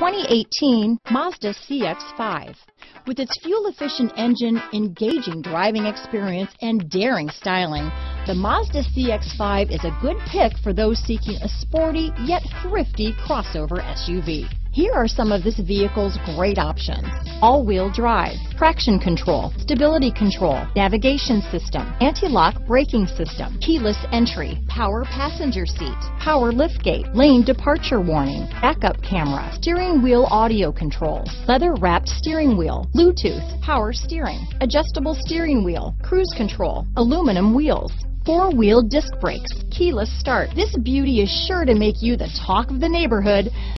2018 Mazda CX-5. With its fuel-efficient engine, engaging driving experience, and daring styling, the Mazda CX-5 is a good pick for those seeking a sporty yet thrifty crossover SUV. Here are some of this vehicle's great options: all-wheel drive, traction control, stability control, navigation system, anti-lock braking system, keyless entry, power passenger seat, power liftgate, lane departure warning, backup camera, steering wheel audio controls, leather-wrapped steering wheel, Bluetooth, power steering, adjustable steering wheel, cruise control, aluminum wheels, four-wheel disc brakes, keyless start. This beauty is sure to make you the talk of the neighborhood.